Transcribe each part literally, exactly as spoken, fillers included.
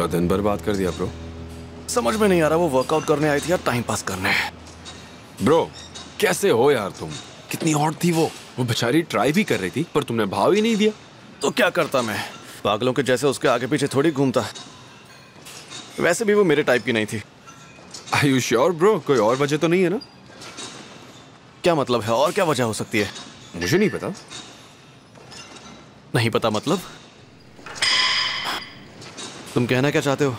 का दिन बर्बाद कर दिया ब्रो। समझ में नहीं आ रहा वो वर्कआउट करने आई थी या टाइम पास करने। ब्रो कैसे हो यार तुम, कितनी हॉट थी वो वो बेचारी ट्राई भी कर रही थी पर तुमने भाव ही नहीं दिया। तो क्या करता मैं, पागलों के जैसे उसके आगे पीछे थोड़ी घूमता। वैसे भी वो मेरे टाइप की नहीं थी। आर यू श्योर ब्रो, कोई और वजह तो नहीं है ना? क्या मतलब है, और क्या वजह हो सकती है? मुझे नहीं पता। नहीं पता मतलब? तुम कहना क्या चाहते हो?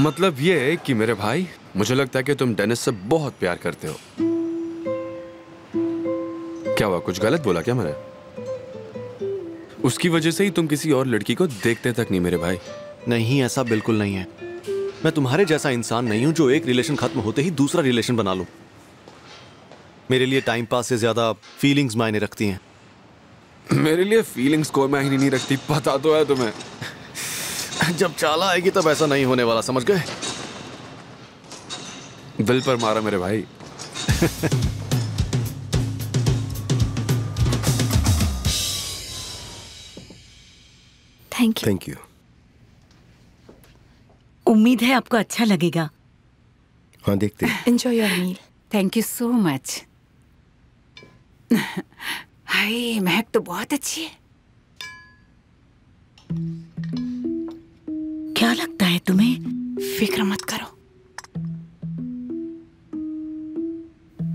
मतलब ये है कि मेरे भाई मुझे लगता है कि तुम डेनिस से बहुत प्यार करते हो। क्या हुआ, कुछ गलत बोला क्या मैंने? उसकी वजह से ही तुम किसी और लड़की को देखते तक नहीं मेरे भाई। नहीं, ऐसा बिल्कुल नहीं है। मैं तुम्हारे जैसा इंसान नहीं हूं जो एक रिलेशन खत्म होते ही दूसरा रिलेशन बना लूं। मेरे लिए टाइम पास से ज्यादा फीलिंग्स मायने रखती हैं। मेरे लिए फीलिंग्स कोई मायने नहीं रखती, पता तो है तुम्हें। जब चाला आएगी तब ऐसा नहीं होने वाला, समझ गए? दिल पर मारा मेरे भाई। Thank you. Thank you. उम्मीद है आपको अच्छा लगेगा। हाँ देखते हैं। Enjoy your meal. Thank you so much. Hi, महक तो बहुत अच्छी है। क्या लगता है तुम्हें? फिक्र मत करो।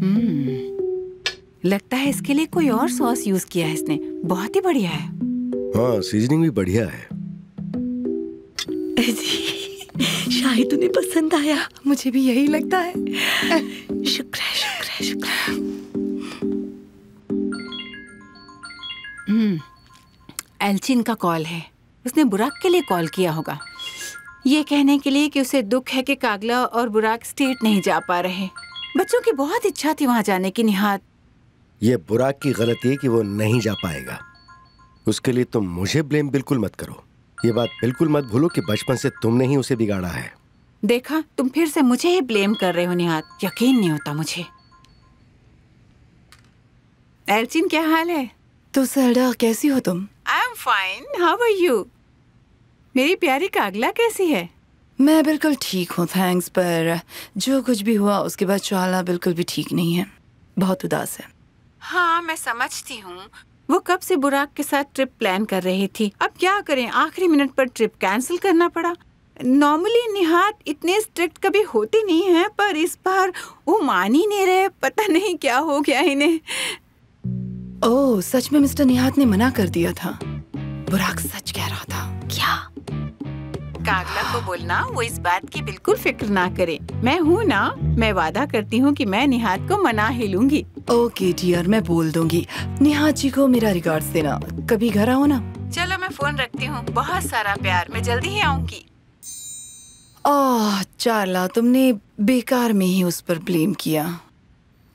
हम्म, लगता है इसके लिए कोई और सॉस यूज किया है इसने। बहुत ही बढ़िया है। हाँ, सीजनिंग भी बढ़िया है। शायद उन्हें पसंद आया, मुझे भी यही लगता है। शुक्र है, शुक्र है, शुक्र है। हम्म, एल्चिन का कॉल है। उसने बुराक के लिए कॉल किया होगा, ये कहने के लिए कि उसे दुख है कि कागला और बुराक स्टेट नहीं जा पा रहे। बच्चों की बहुत इच्छा थी वहाँ जाने की। निहात, ये बुराक की गलती है कि वो नहीं जा पाएगा। उसके लिए तुम मुझे ब्लेम बिल्कुल मत करो। ये बात बिल्कुल मत भूलो कि बचपन से तुमने ही उसे बिगाड़ा है। देखा, तुम फिर से मुझे ही ब्लेम कर रहे हो निहात, यकीन नहीं होता मुझे। एल्चिन क्या हाल है? तो सरदार कैसी हो तुम? I am fine, how are you? मेरी प्यारी कागला कैसी है? मैं बिल्कुल ठीक हूँ थैंक्स, पर जो कुछ भी हुआ उसके बाद चाला बिल्कुल भी ठीक नहीं है, बहुत उदास है। हाँ मैं समझती हूँ, वो कब से बुराक के साथ ट्रिप प्लान कर रही थी। अब क्या करें, आखिरी मिनट पर ट्रिप कैंसिल करना पड़ा। नॉर्मली निहात इतने स्ट्रिक्ट कभी होते नहीं हैं, पर इस बार वो मान ही नहीं रहे, पता नहीं क्या हो गया इन्हें। ओह सच में मिस्टर निहात ने मना कर दिया था, बुराक सच कह रहा था। क्या? कागला को बोलना वो इस बात की बिल्कुल फिक्र ना करे, मैं हूँ ना। मैं वादा करती हूँ कि मैं निहात को मना ही लूंगी। ओके डियर, मैं बोल दूंगी। निहात जी को मेरा रिगार्ड्स देना, कभी घर आओ ना। चलो मैं फोन रखती हूँ, बहुत सारा प्यार, मैं जल्दी ही आऊंगी। ओह चाला, तुमने बेकार में ही उस पर ब्लेम किया।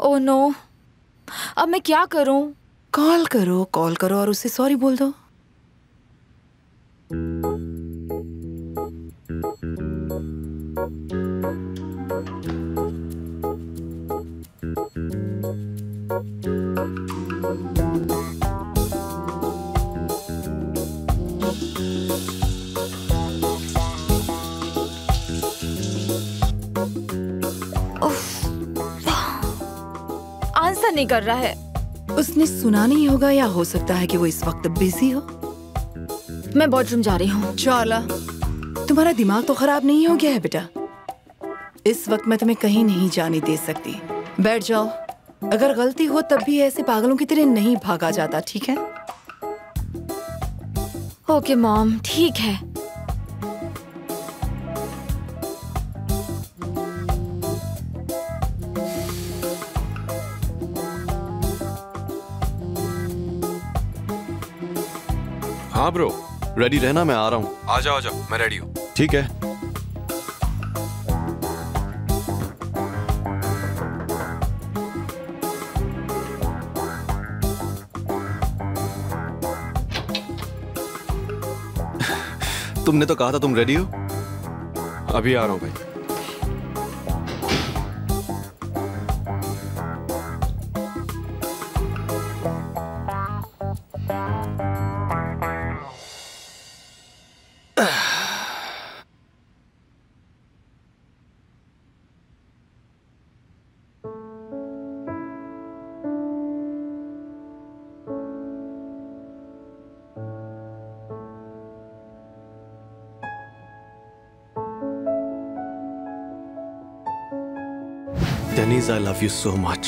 ओह नो, अब मैं क्या करूँ? कॉल करो, कॉल करो और उसे सॉरी बोल दो। आंसर नहीं कर रहा है। उसने सुना नहीं होगा, या हो सकता है कि वो इस वक्त बिजी हो। मैं बॉडरूम जा रही हूँ। चाला, तुम्हारा दिमाग तो खराब नहीं हो गया है बेटा? इस वक्त मैं तुम्हें कहीं नहीं जाने दे सकती, बैठ जाओ। अगर गलती हो तब भी ऐसे पागलों की तरह नहीं भागा जाता, ठीक है? ओके मॉम, ठीक है। हाँ ब्रो, रेडी रहना, मैं आ रहा हूँ। आ जाओ आ जाओ, मैं रेडी हूँ। ठीक है। तुमने तो कहा था तुम रेडी हो। अभी आ रहा हूं भाई। Dennis, I love you so much.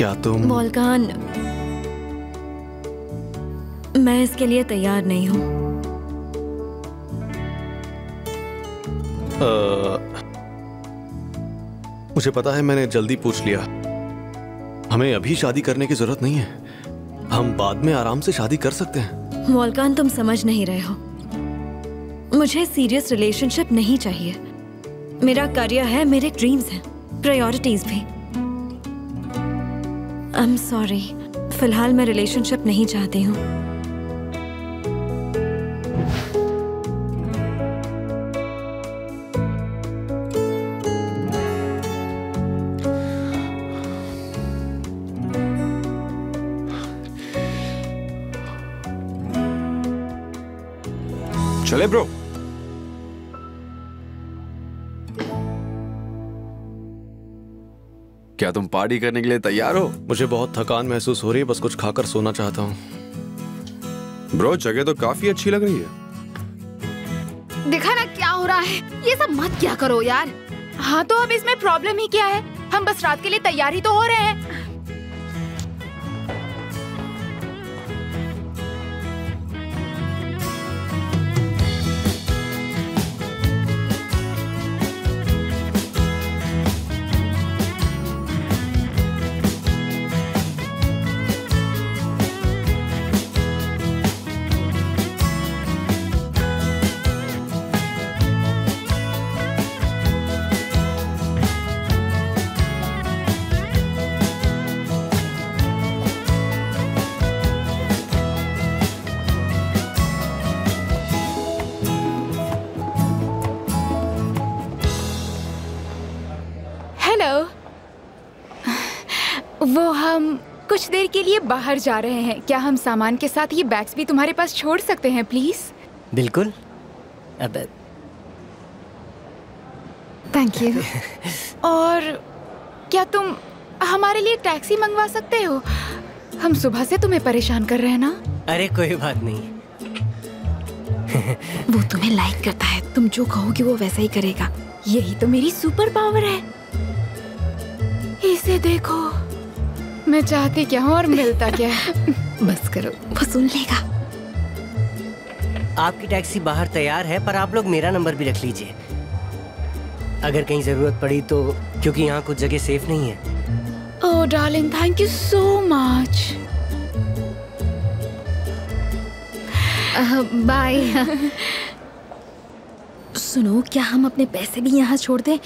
क्या तुम? वोल्कान, मैं इसके लिए तैयार नहीं हूं। uh, मुझे पता है मैंने जल्दी पूछ लिया। हमें अभी शादी करने की जरूरत नहीं है, हम बाद में आराम से शादी कर सकते हैं। वोल्कान, तुम समझ नहीं रहे हो, मुझे सीरियस रिलेशनशिप नहीं चाहिए। मेरा करियर है, मेरे ड्रीम्स हैं, प्रायोरिटीज भी। आई एम सॉरी, फिलहाल मैं रिलेशनशिप नहीं चाहती हूँ। चले ब्रो। क्या तुम पार्टी करने के लिए तैयार हो? मुझे बहुत थकान महसूस हो रही है, बस कुछ खाकर सोना चाहता हूँ। ब्रो, जगह तो काफी अच्छी लग रही है। देखा ना क्या हो रहा है, ये सब मत क्या करो यार। हाँ तो अब इसमें प्रॉब्लम ही क्या है, हम बस रात के लिए तैयार ही तो हो रहे देर के लिए बाहर जा रहे हैं, क्या हम सामान के साथ ये बैग्स भी तुम्हारे पास छोड़ सकते हैं प्लीज? बिल्कुल। अब थैंक यू। और क्या तुम हमारे लिए टैक्सी मंगवा सकते हो? हम सुबह से तुम्हें परेशान कर रहे हैं ना। अरे कोई बात नहीं। वो तुम्हें लाइक करता है, तुम जो कहोगे वो वैसा ही करेगा, यही तो मेरी सुपर पावर है। इसे देखो, मैं चाहती क्या हूँ और मिलता क्या है। बस करो, वो सुन लेगा। आपकी टैक्सी बाहर तैयार है, पर आप लोग मेरा नंबर भी रख लीजिए अगर कहीं जरूरत पड़ी तो, क्योंकि यहाँ कुछ जगह सेफ नहीं है। Oh darling, thank you so much, bye. सुनो, क्या हम अपने पैसे भी यहाँ छोड़ दें?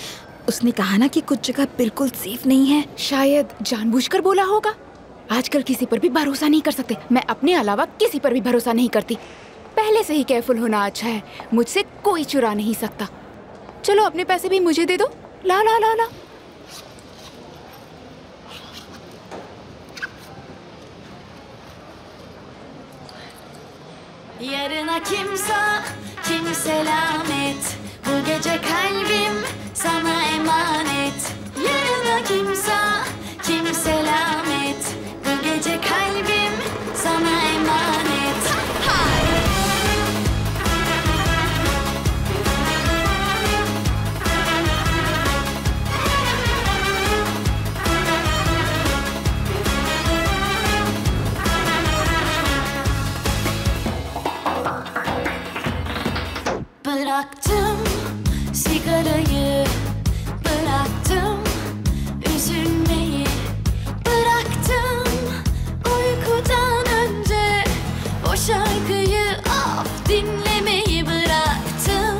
उसने कहा ना कि कुछ जगह बिल्कुल सेफ नहीं है। शायद जानबूझकर बोला होगा। आजकल किसी पर भी भरोसा नहीं कर सकते, मैं अपने अलावा किसी पर भी भरोसा नहीं करती। पहले से ही केयरफुल होना अच्छा है, मुझसे कोई चुरा नहीं सकता। चलो अपने पैसे भी मुझे दे दो। ला ला ला ला। Bu gece kalbim sana emanet. Yarına kimsa kim selamet. Bu gece kalbim sana emanet. Bıraktım sigarayı, bıraktım üzülmeyi, bıraktım uykudan önce o şarkıyı of dinlemeyi, bıraktım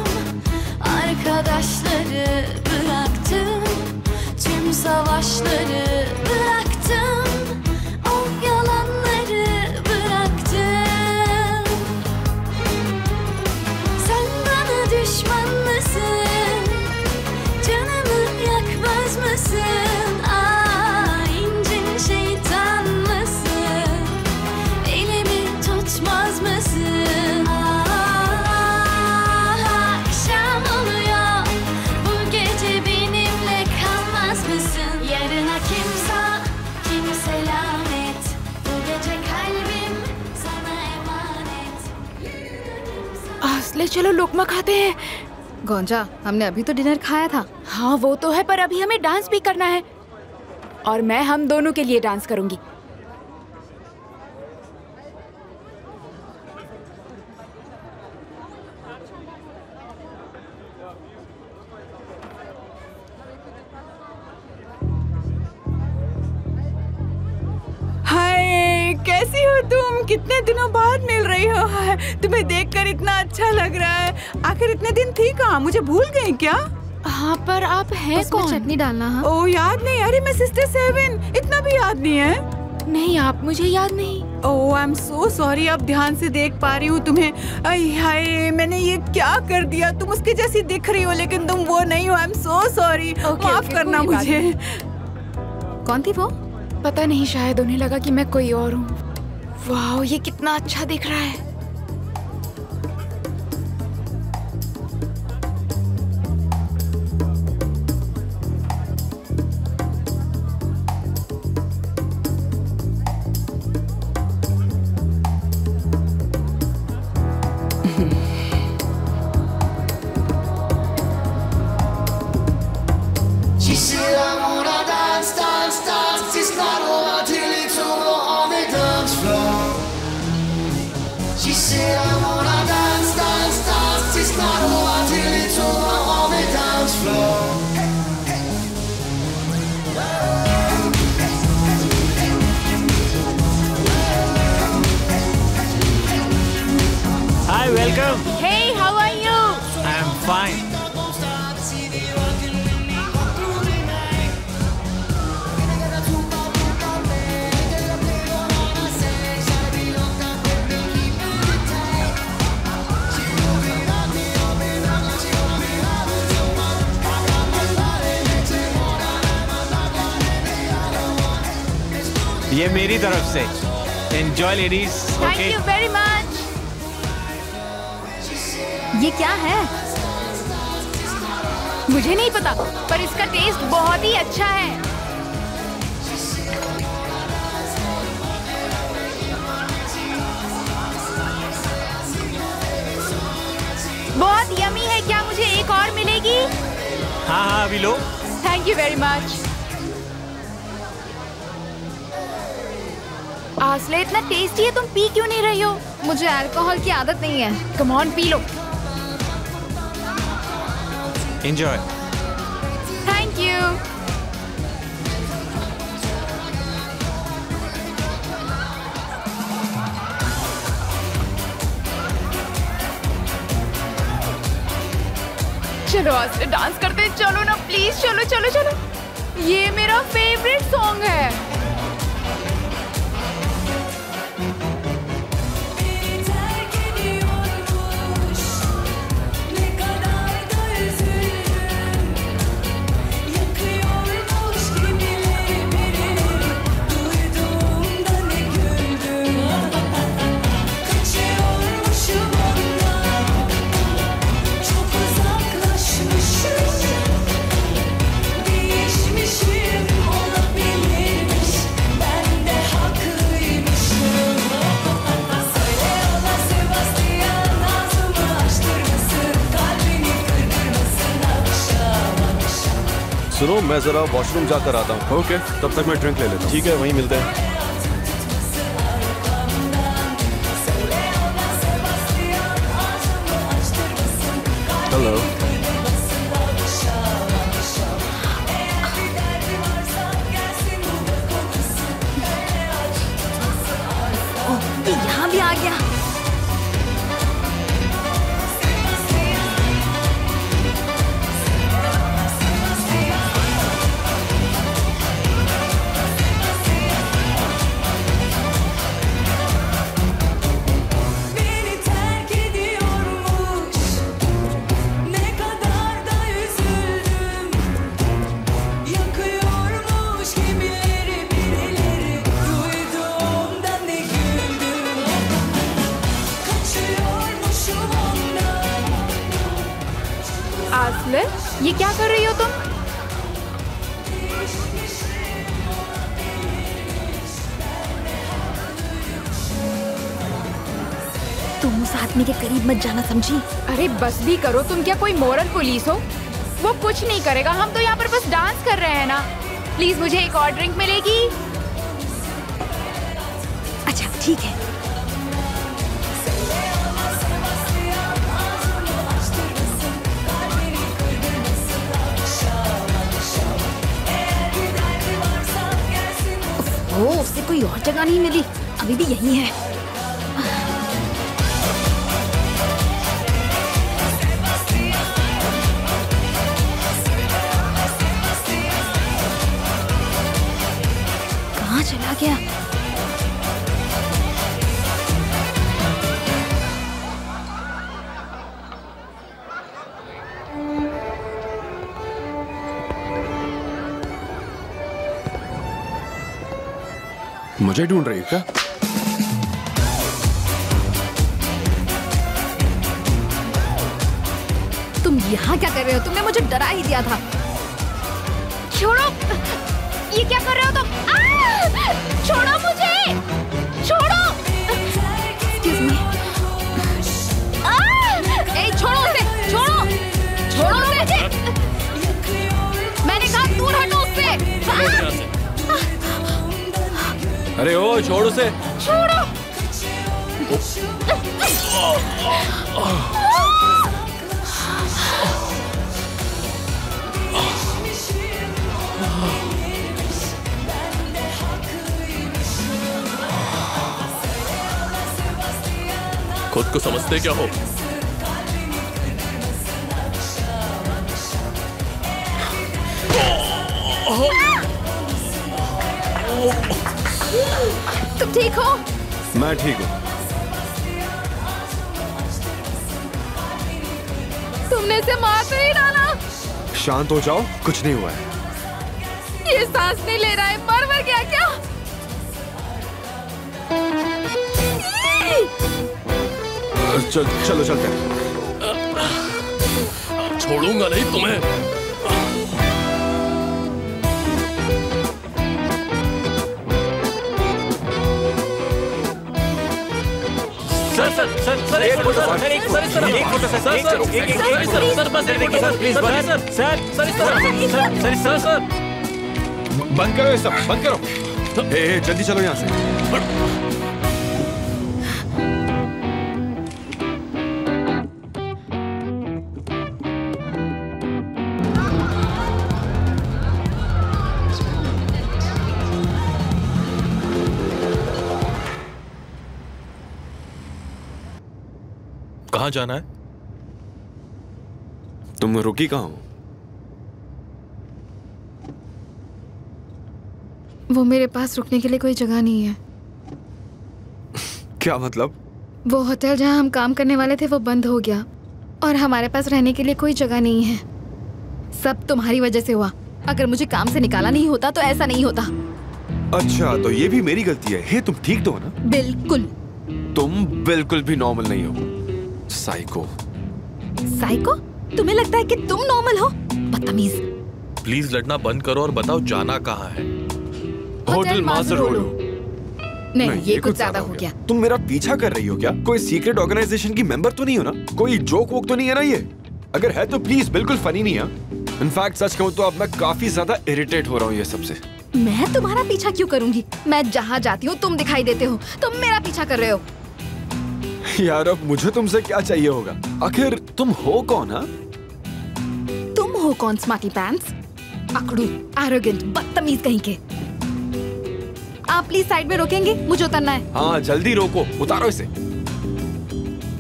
arkadaşları, bıraktım tüm savaşları, bıraktım o yalanları, bıraktım sen bana düşman mısın? Aa, incin şeytan mısın? Elimi tutmaz mısın? Aa, akşam oluyor, bu gece benimle kalmaz mısın? Yarına kimsa kim selamet, bu gece kalbim sana emanet. ले चलो लोकमा खाते हैं। गौंजा, हमने अभी तो dinner खाया था। हाँ वो तो है, पर अभी हमें डांस भी करना है और मैं हम दोनों के लिए डांस करूंगी। कैसी हो तुम? कितने दिनों बाद मिल रही हो। तुम्हें देखकर इतना अच्छा लग रहा है। आखिर इतने दिन थी कहाँ? मुझे भूल गई क्या? हाँ पर आप हैं कौन? चटनी डालना। हाँ? ओ याद नहीं। अरे मैं सिस्टर सेवन, इतना भी याद नहीं है। नहीं आप मुझे याद नहीं। Oh I am so sorry. अब ध्यान से देख पा रही हूँ तुम्हें। आई हाय मैंने ये क्या कर दिया? तुम उसके जैसी दिख रही हो लेकिन तुम वो नहीं हो। आई एम सो सॉरी, माफ करना मुझे। कौन थी वो? पता नहीं, शायद उन्हें लगा कि मैं कोई और हूँ। वाह ये कितना अच्छा दिख रहा है। ये मेरी तरफ से enjoy ladies. Thank you very much. ये क्या है? मुझे नहीं पता पर इसका टेस्ट बहुत ही अच्छा है। बहुत यमी है। क्या मुझे एक और मिलेगी? हाँ हाँ अभी लो। Thank you very much. आसले इतना टेस्टी है, तुम पी क्यों नहीं रही हो? मुझे अल्कोहल की आदत नहीं है। कम ऑन पी लो। एंजॉय। Thank you. चलो आसले डांस करते हैं। चलो ना प्लीज, चलो चलो चलो। ये मेरा फेवरेट सॉन्ग है। सुनो मैं जरा वॉशरूम जाकर आता हूँ। Okay okay. तब तक मैं ड्रिंक ले लेता हूँ। ठीक है वहीं मिलते हैं। हेलो यहाँ भी आ गया। ये क्या कर रही हो तुम? तुम उस आदमी के करीब मत जाना, समझी? अरे बस भी करो, तुम क्या कोई मोरल पुलिस हो? वो कुछ नहीं करेगा, हम तो यहाँ पर बस डांस कर रहे हैं ना। प्लीज मुझे एक और ड्रिंक मिलेगी? अच्छा ठीक है। ओ, उससे कोई और जगह नहीं मिली, अभी भी यही है। चला गया। मुझे ढूंढ रही है क्या? तुम यहाँ क्या कर रहे हो? तुमने मुझे डरा ही दिया था। छोड़ो, ये क्या कर रहे हो तुम? आ! छोड़ो मुझे, छोड़ो। Excuse me. ए, छोड़ो उसे, छोड़ो, छोड़ो मुझे। मैंने कहा दूर हटो उससे। अरे ओ, छोड़ो उसे, छोड़ो। खुद को समझते क्या हो? तुम ठीक हो? मैं ठीक हूँ। तुमने इसे मार तो नहीं डाला? शांत हो जाओ, कुछ नहीं हुआ है। ये सांस नहीं ले रहा है, मर मर गया क्या? चल, चलो चलते हैं। छोड़ूंगा नहीं तुम्हें। सर सर सर सर एक फोटो सर एक फोटो सर एक फोटो सर एक फोटो सर एक फोटो सर बस एक फोटो सर प्लीज बस sir sir sir sir sir sir बंद करो ये सब, बंद करो। ए जल्दी चलो यहाँ से। कहाँ जाना है? तुम रुकी कहाँ हो? वो मेरे पास रुकने के लिए कोई जगह नहीं है। क्या मतलब? वो होटल जहाँ हम काम करने वाले थे वो बंद हो गया और हमारे पास रहने के लिए कोई जगह नहीं है। सब तुम्हारी वजह से हुआ। अगर मुझे काम से निकाला नहीं होता तो ऐसा नहीं होता। अच्छा तो ये भी मेरी गलती है। हे, तुम ठीक तो हो ना? बिल्कुल। तुम बिल्कुल भी नॉर्मल नहीं हो। साइको। साइको? तुम्हें लगता है कि तुम नॉर्मल हो? बदतमीज। प्लीज लड़ना बंद करो और बताओ जाना कहाँ है? Hotel master road. नहीं, नहीं, ये कुछ ज्यादा हो गया। तुम मेरा पीछा कर रही हो क्या? कोई सीक्रेट ऑर्गेनाइजेशन की मेंबर तो नहीं हो ना? कोई जोक वोक तो नहीं है ना ये? अगर है तो प्लीज बिल्कुल फनी नहीं है। इनफैक्ट सच कहूँ तो अब मैं काफी ज्यादा इरिटेट हो रहा हूँ ये सबसे। मैं तुम्हारा पीछा क्यों करूंगी? मैं जहाँ जाती हूँ तुम दिखाई देते हो। तुम मेरा पीछा कर रहे हो। यार अब मुझे तुमसे क्या चाहिए होगा? आखिर तुम हो कौन? हा? तुम हो कौन? स्मार्टी पैंट्स, अकड़ू, एरोगेंट, बदतमीज कहीं के। आप प्लीज साइड में रोकेंगे? मुझे उतरना है। हाँ जल्दी रोको, उतारो इसे।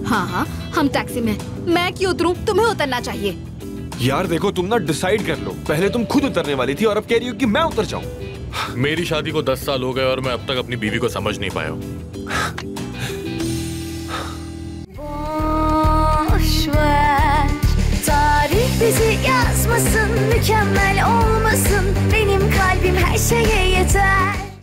हाँ हाँ हम टैक्सी में। मैं क्यों उतरूं? तुम्हें उतरना चाहिए। यार देखो तुम ना डिसाइड कर लो। पहले तुम खुद उतरने वाली थी और अब कह रही हो कि मैं उतर जाऊं। मेरी शादी को दस साल हो गए और मैं अब तक अपनी बीवी को समझ नहीं पाया हूँ। Tarih bizi yazmasın, mükemmel olmasın, benim kalbim her şeye yeter.